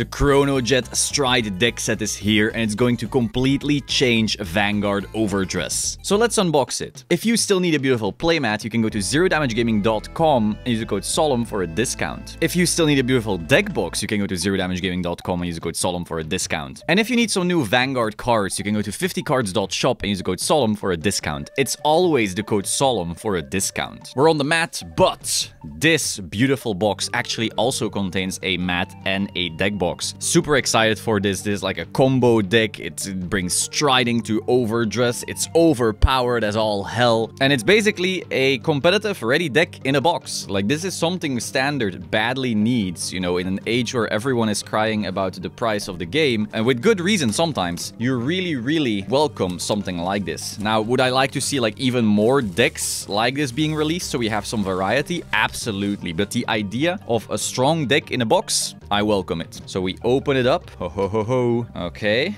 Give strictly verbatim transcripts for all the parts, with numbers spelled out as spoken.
The Chronojet Stride deck set is here and it's going to completely change Vanguard overdress. So let's unbox it. If you still need a beautiful playmat, you can go to zero damage gaming dot com and use the code Solemn for a discount. If you still need a beautiful deck box, you can go to zero damage gaming dot com and use the code Solemn for a discount. And if you need some new Vanguard cards, you can go to fifty cards dot shop and use the code Solemn for a discount. It's always the code Solemn for a discount. We're on the mat, but this beautiful box actually also contains a mat and a deck box. Box. Super excited for this. This is like a combo deck. It's, it brings striding to overdress. It's overpowered as all hell. And it's basically a competitive ready deck in a box. Like, this is something standard badly needs, you know, in an age where everyone is crying about the price of the game. And with good reason sometimes. You really, really welcome something like this. Now, would I like to see like even more decks like this being released so we have some variety? Absolutely. But the idea of a strong deck in a box, I welcome it. So we open it up. Ho ho ho ho. Okay.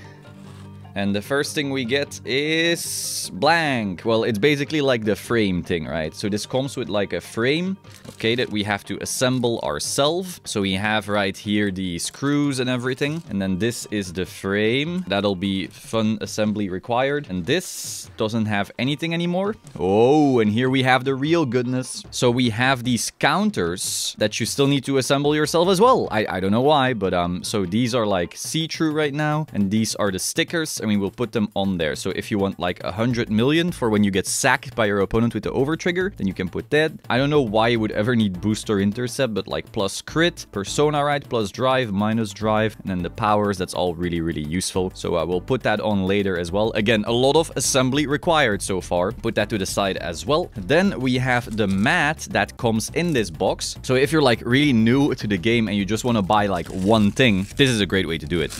And the first thing we get is blank. Well, it's basically like the frame thing, right? So this comes with like a frame, okay, that we have to assemble ourselves. So we have right here the screws and everything. And then this is the frame. That'll be fun assembly required. And this doesn't have anything anymore. Oh, and here we have the real goodness. So we have these counters that you still need to assemble yourself as well. I, I don't know why, but um, so these are like see-through right now. And these are the stickers. I mean, we'll put them on there. So if you want like a hundred million for when you get sacked by your opponent with the over trigger, then you can put that. I don't know why you would ever need boost or intercept, but like plus crit, persona, right? Plus drive, minus drive, and then the powers. That's all really, really useful. So uh, we'll put that on later as well. Again, a lot of assembly required so far. Put that to the side as well. Then we have the mat that comes in this box. So if you're like really new to the game and you just want to buy like one thing, this is a great way to do it.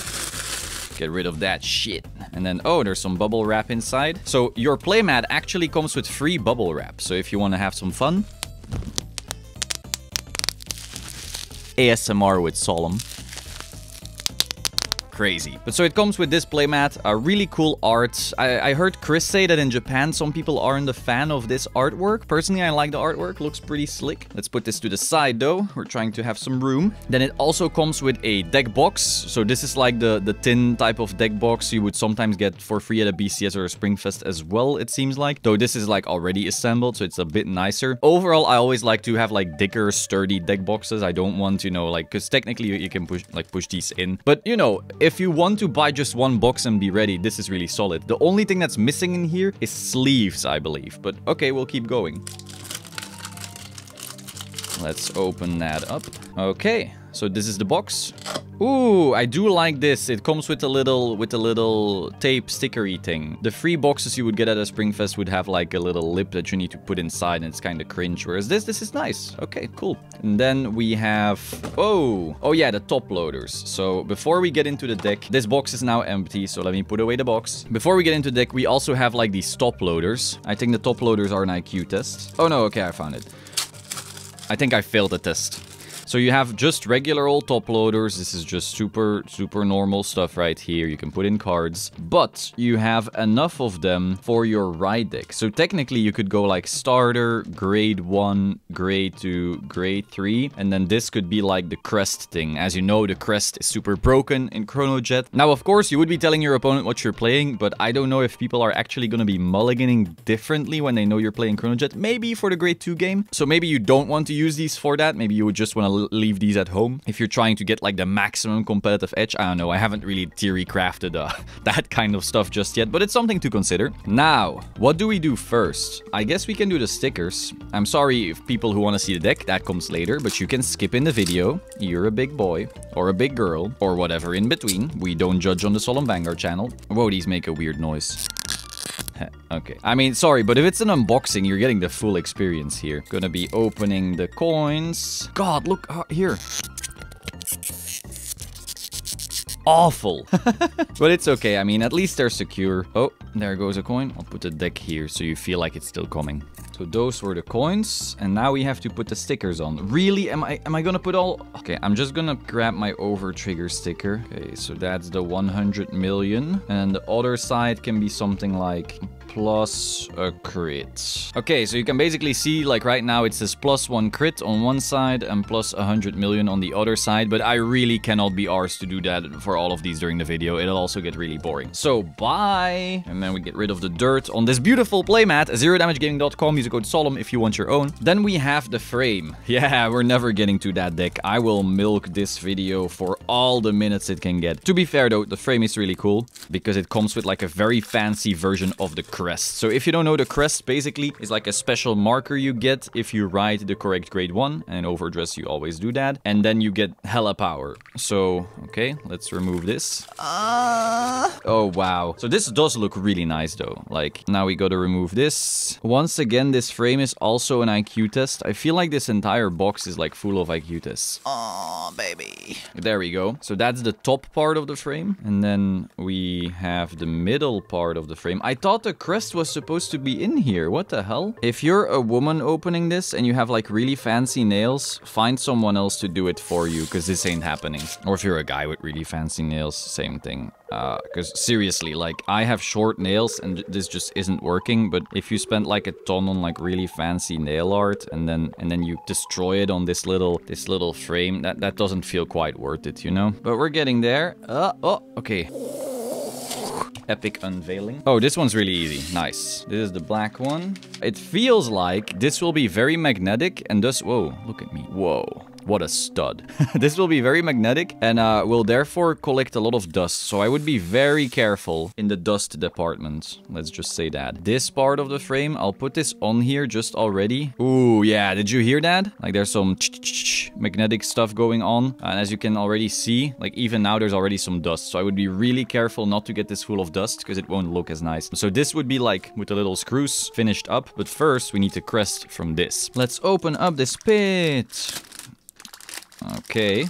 Get rid of that shit. And then, oh, there's some bubble wrap inside. So your playmat actually comes with free bubble wrap. So if you want to have some fun. A S M R with Solemn. Crazy. But so it comes with this playmat, a really cool art. I, I heard Chris say that in Japan some people aren't a fan of this artwork. Personally, I like the artwork. Looks pretty slick. Let's put this to the side though. We're trying to have some room. Then it also comes with a deck box. So this is like the, the tin type of deck box you would sometimes get for free at a B C S or a Springfest as well, it seems like. Though this is like already assembled, so it's a bit nicer. Overall, I always like to have like thicker, sturdy deck boxes. I don't want, you know, like, because technically you, you can push like push these in. But, you know, if you want to buy just one box and be ready, this is really solid. The only thing that's missing in here is sleeves, I believe. But okay, we'll keep going. Let's open that up. Okay, so this is the box. Ooh, I do like this. It comes with a little with a little tape stickery thing. The free boxes you would get at a Springfest would have like a little lip that you need to put inside, and it's kind of cringe. Whereas this, this is nice. Okay, cool. And then we have, oh, oh yeah, the top loaders. So before we get into the deck, this box is now empty. So let me put away the box. Before we get into the deck, we also have like these top loaders. I think the top loaders are an I Q test. Oh no, okay, I found it. I think I failed the test. So you have just regular old top loaders. This is just super, super normal stuff right here. You can put in cards, but you have enough of them for your ride deck. So technically you could go like starter, grade one, grade two, grade three. And then this could be like the crest thing. As you know, the crest is super broken in Chronojet. Now, of course, you would be telling your opponent what you're playing, but I don't know if people are actually going to be mulliganing differently when they know you're playing Chronojet, maybe for the grade two game. So maybe you don't want to use these for that. Maybe you would just want to leave these at home if you're trying to get like the maximum competitive edge. I don't know, I haven't really theory crafted uh, that kind of stuff just yet, but it's something to consider. Now, what do we do first? I guess we can do the stickers. I'm sorry if people who want to see the deck, that comes later, but you can skip in the video. You're a big boy or a big girl or whatever in between. We don't judge on the Solemn Vanguard channel. Whoa, these make a weird noise. Okay. I mean, sorry, but if it's an unboxing, you're getting the full experience here. Gonna be opening the coins. God, look uh, here. Awful. But it's okay. I mean, at least they're secure. Oh, there goes a coin. I'll put the deck here so you feel like it's still coming. So those were the coins, and now we have to put the stickers on. Really? Am I am I gonna put all... Okay, I'm just gonna grab my over trigger sticker. Okay, so that's the one hundred million. And the other side can be something like... plus a crit. Okay, so you can basically see, like right now, it says plus one crit on one side and plus one hundred million on the other side, but I really cannot be arsed to do that for all of these during the video. It'll also get really boring. So, bye! And then we get rid of the dirt on this beautiful playmat. zero damage gaming dot com, use the code Solemn if you want your own. Then we have the frame. Yeah, we're never getting to that deck. I will milk this video for all the minutes it can get. To be fair though, the frame is really cool because it comes with like a very fancy version of the crest. So if you don't know, the crest basically is like a special marker you get if you ride the correct grade one, and in overdress you always do that, and then you get hella power. So, okay, let's remove this. Uh... Oh wow. So this does look really nice though. Like, now we gotta remove this. Once again, this frame is also an I Q test. I feel like this entire box is like full of I Q tests. Oh baby. There we go. So that's the top part of the frame, and then we have the middle part of the frame. I thought the crest was supposed to be in here. What the hell? If you're a woman opening this and you have like really fancy nails, find someone else to do it for you, because this ain't happening. Or if you're a guy with really fancy nails, same thing. Uh, because seriously, like, I have short nails and this just isn't working, but if you spend like a ton on like really fancy nail art and then and then you destroy it on this little this little frame, that that doesn't feel quite worth it, you know? But we're getting there. Uh, oh, okay. Epic unveiling. Oh, this one's really easy. Nice. This is the black one. It feels like this will be very magnetic and thus... Whoa, look at me. Whoa. What a stud. This will be very magnetic and uh, will therefore collect a lot of dust. So I would be very careful in the dust department. Let's just say that. This part of the frame, I'll put this on here just already. Ooh, yeah. Did you hear that? Like there's some magnetic stuff going on. And as you can already see, like even now there's already some dust. So I would be really careful not to get this full of dust because it won't look as nice. So this would be like with the little screws finished up. But first we need to crest from this. Let's open up this pit. Okay,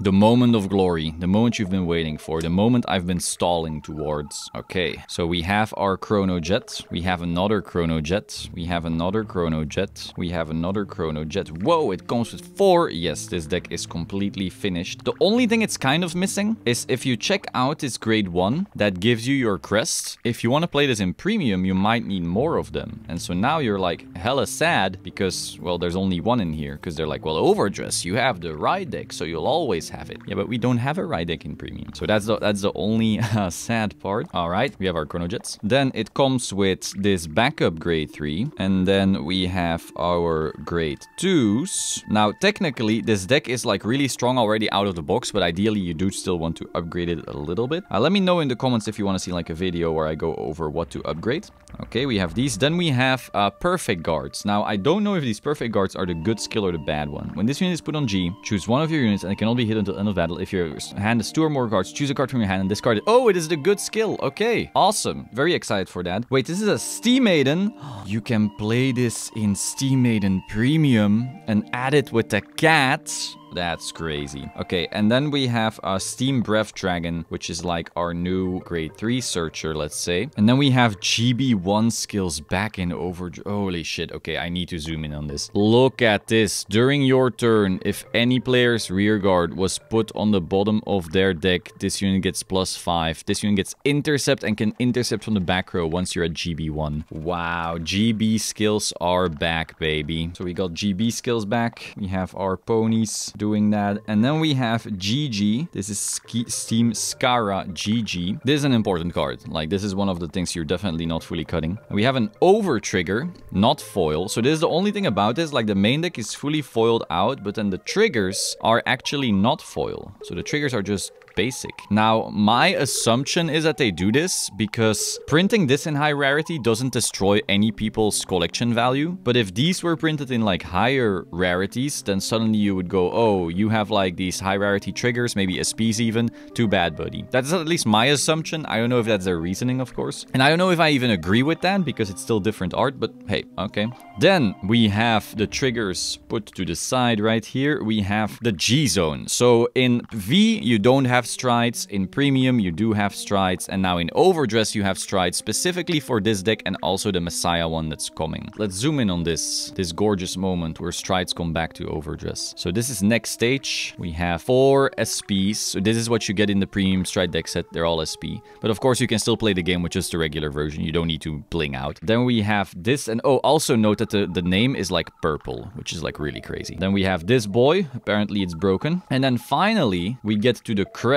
the moment of glory, the moment you've been waiting for, the moment I've been stalling towards. Okay, so we have our chronojet, we have another chronojet, we have another chronojet, we have another chronojet. Whoa, it comes with four. Yes, this deck is completely finished. The only thing it's kind of missing is if you check out this grade one, that gives you your crest. If you want to play this in premium, you might need more of them. And so now you're like hella sad because, well, there's only one in here because they're like, well, overdress, you have the ride deck, so you'll always have it. Yeah, but we don't have a ride deck in premium, so that's the that's the only uh, sad part. All right, we have our chronojets. Then it comes with this backup grade three, and then we have our grade twos. Now technically this deck is like really strong already out of the box, but ideally you do still want to upgrade it a little bit. Uh, let me know in the comments if you want to see like a video where I go over what to upgrade. Okay, we have these. Then we have uh, perfect guards. Now I don't know if these perfect guards are the good skill or the bad one. When this unit is put on G, choose one of your units and it cannot be hit until end of battle. If your hand is two or more cards, choose a card from your hand and discard it. Oh, it is the good skill. Okay, awesome. Very excited for that. Wait, this is a Steam Maiden. You can play this in Steam Maiden Premium and add it with the cat. That's crazy. Okay, and then we have a Steam Breath Dragon, which is like our new grade three searcher, let's say. And then we have G B one skills back in over... Holy shit. Okay, I need to zoom in on this. Look at this. During your turn, if any player's rear guard was put on the bottom of their deck, this unit gets plus five. This unit gets intercept and can intercept from the back row once you're at G B one. Wow, G B skills are back, baby. So we got G B skills back. We have our ponies doing that. And then we have G G. This is Steam Scara G G. This is an important card. Like, this is one of the things you're definitely not fully cutting. We have an over trigger, not foil. So this is the only thing about this. Like, the main deck is fully foiled out, but then the triggers are actually not foil. So the triggers are just basic. Now, my assumption is that they do this because printing this in high rarity doesn't destroy any people's collection value. But if these were printed in like higher rarities, then suddenly you would go, oh, you have like these high rarity triggers, maybe S Ps even. Too bad, buddy. That's at least my assumption. I don't know if that's their reasoning, of course. And I don't know if I even agree with that because it's still different art, but hey, okay. Then we have the triggers put to the side right here. We have the G zone. So in V, you don't have have strides, in Premium you do have strides, and now in overDress you have strides specifically for this deck and also the Messiah one that's coming. Let's zoom in on this, this gorgeous moment where strides come back to overDress. So this is next stage. We have four S Ps. So this is what you get in the Premium stride deck set. They're all S P. But of course you can still play the game with just the regular version. You don't need to bling out. Then we have this, and oh, also note that the, the name is like purple, which is like really crazy. Then we have this boy. Apparently it's broken. And then finally we get to the crests.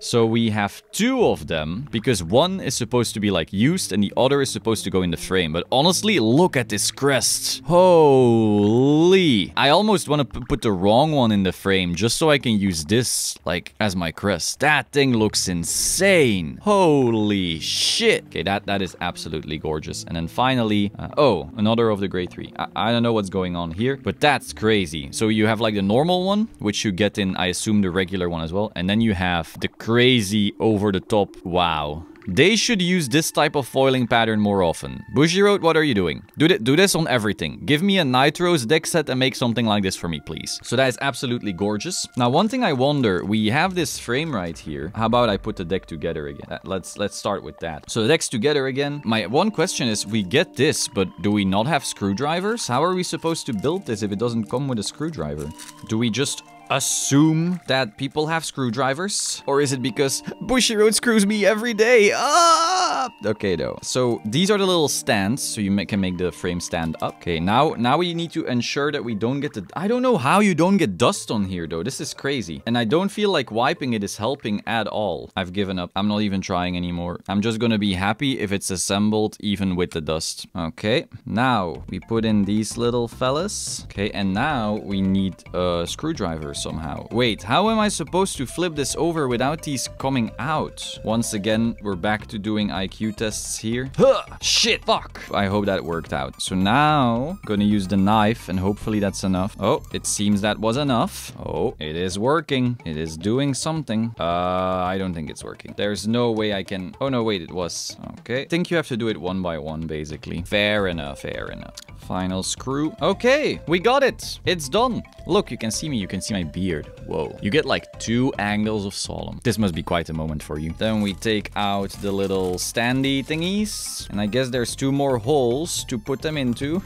So we have two of them because one is supposed to be like used and the other is supposed to go in the frame. But honestly, look at this crest. Holy. I almost want to put the wrong one in the frame just so I can use this like as my crest. That thing looks insane. Holy shit. Okay, that, that is absolutely gorgeous. And then finally, uh, oh, another of the grade three. I, I don't know what's going on here, but that's crazy. So you have like the normal one, which you get in, I assume, the regular one as well. And then you have the crazy over the top. Wow. They should use this type of foiling pattern more often. Bushiroad, what are you doing? Do, th do this on everything. Give me a Nitro's deck set and make something like this for me, please. So that is absolutely gorgeous. Now, one thing I wonder, we have this frame right here. How about I put the deck together again? Uh, let's let's start with that. So the deck's together again. My one question is, we get this, but do we not have screwdrivers? How are we supposed to build this if it doesn't come with a screwdriver? Do we just assume that people have screwdrivers? Or is it because Bushiroad screws me every day? Ah! Okay, though. So these are the little stands, so you can make the frame stand up. Okay, now, now we need to ensure that we don't get the... I don't know how you don't get dust on here, though. This is crazy. And I don't feel like wiping it is helping at all. I've given up. I'm not even trying anymore. I'm just gonna be happy if it's assembled, even with the dust. Okay, now we put in these little fellas. Okay, and now we need a screwdriver. Somehow. Wait, how am I supposed to flip this over without these coming out? Once again, we're back to doing I Q tests here. Huh, shit, fuck. I hope that worked out. So now, gonna use the knife and hopefully that's enough. Oh, it seems that was enough. Oh, it is working. It is doing something. Uh, I don't think it's working. There's no way I can... Oh no, wait, it was. Okay. I think you have to do it one by one, basically. Fair enough, fair enough. Final screw. Okay, we got it. It's done. Look, you can see me. You can see my beard. Whoa. You get like two angles of Solemn. This must be quite a moment for you. Then we take out the little standy thingies. And I guess there's two more holes to put them into.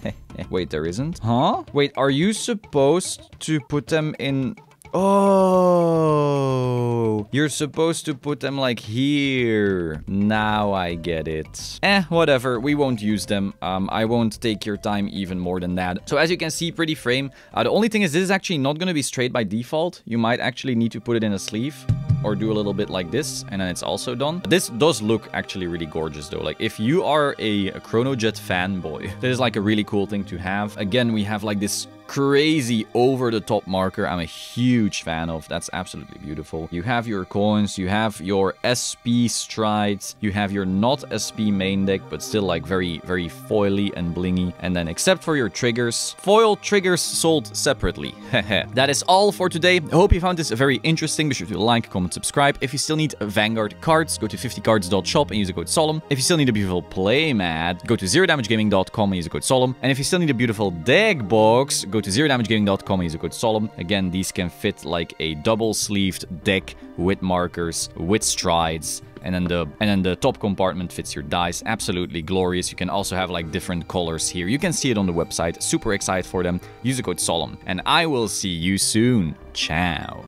Wait, there isn't. Huh? Wait, are you supposed to put them in... Oh, you're supposed to put them like here. Now I get it. Eh, whatever. We won't use them. Um, I won't take your time even more than that. So as you can see, pretty frame. Uh, the only thing is this is actually not going to be straight by default. You might actually need to put it in a sleeve. Or do a little bit like this, and then it's also done. This does look actually really gorgeous, though. Like, if you are a, a Chronojet fanboy, this is like a really cool thing to have. Again, we have like this crazy over-the-top marker. I'm a huge fan of. That's absolutely beautiful. You have your coins, you have your S P strides, you have your not S P main deck, but still like very, very foily and blingy. And then, except for your triggers, foil triggers sold separately. That is all for today. I hope you found this very interesting. Be sure to like, comment, subscribe. If you still need Vanguard cards, go to fifty cards dot shop and use the code Solemn. If you still need a beautiful playmat, go to zero damage gaming dot com and use the code Solemn. And if you still need a beautiful deck box, go to zero damage gaming dot com and use the code Solemn. Again, these can fit like a double-sleeved deck with markers, with strides. And then, the, and then the top compartment fits your dice. Absolutely glorious. You can also have like different colors here. You can see it on the website. Super excited for them. Use the code Solemn. And I will see you soon. Ciao.